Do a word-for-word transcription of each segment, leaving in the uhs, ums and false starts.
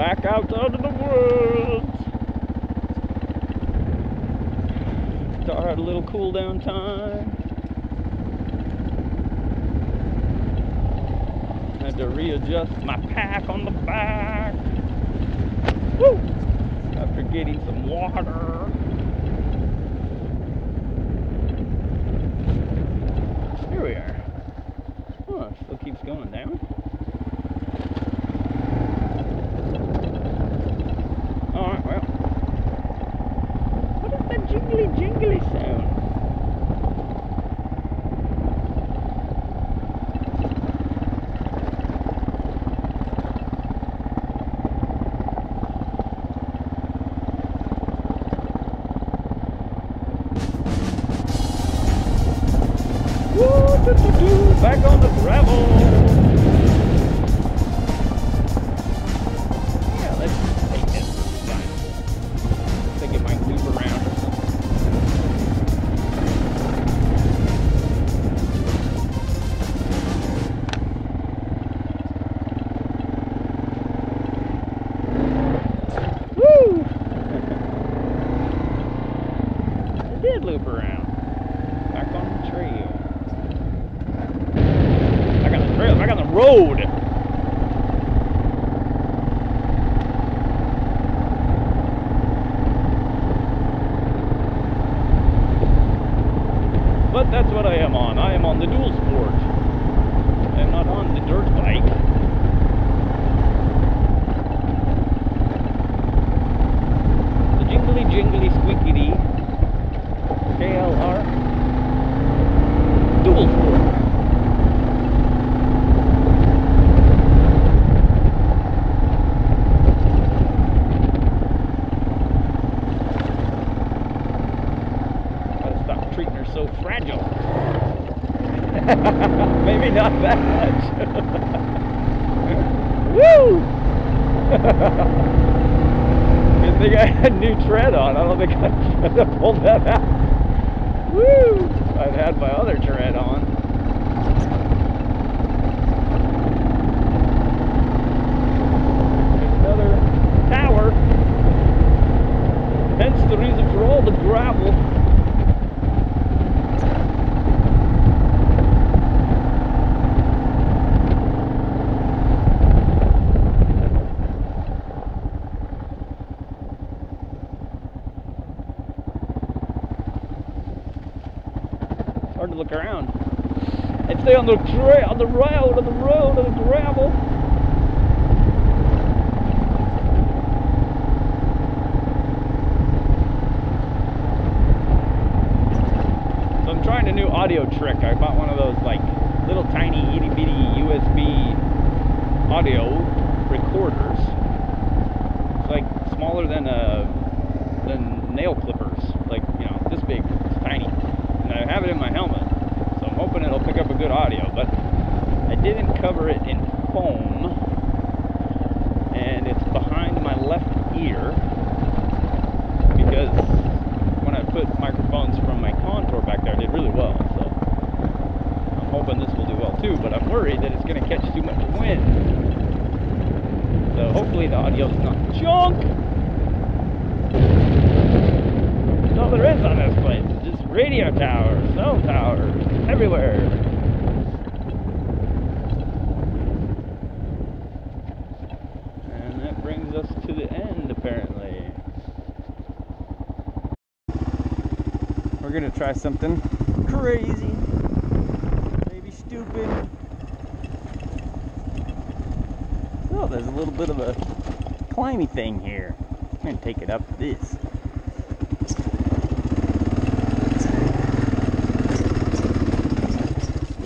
back out onto the woods. Tar had a little cool down time. Had to readjust my pack on the back. Woo! After getting some water. Here we are. Huh, still keeps going down. Alright, well. What is that jingly jingly sound? Back on the gravel. Yeah, let's take this time. I think it might loop around or something. Woo! It did loop around. Back on the trail. Back on the road. But that's what I am on. I am on the dual sport. I am not on the dirt bike. So fragile. Maybe not that much. Woo! Good thing I had new tread on. I don't think I should have pulled that out. Woo! I'd had my other tread on. Another tower. Hence the reason for all the gravel. Hard to look around. I'd stay on the trail, on the road, on the road, on the gravel. So I'm trying a new audio trick. I bought one of those like little tiny itty bitty U S B audio recorders. It's like smaller than uh, than nail clippers. Like, you know, this big. It's tiny. I have it in my helmet, so I'm hoping it'll pick up a good audio, but I didn't cover it in foam, and it's behind my left ear, because when I put microphones from my Contour back there, I did really well, so I'm hoping this will do well too, but I'm worried that it's going to catch too much wind, so hopefully the audio's not junk. That's all there is on this place. Radio towers, cell towers, everywhere. And that brings us to the end, apparently. We're gonna try something crazy, maybe stupid. Oh, there's a little bit of a climby thing here. I'm gonna take it up this.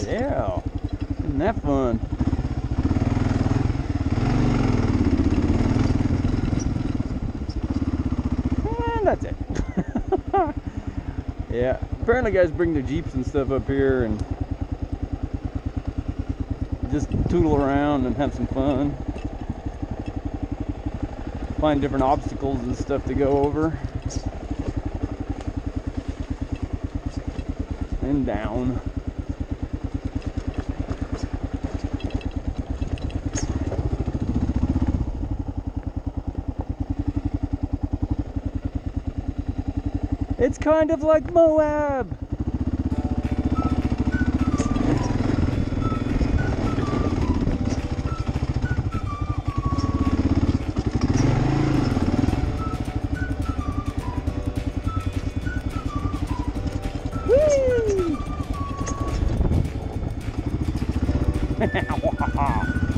Yeah, isn't that fun? And that's it. Yeah, apparently guys bring their Jeeps and stuff up here and just tootle around and have some fun. Find different obstacles and stuff to go over. And down. It's kind of like Moab. Whee!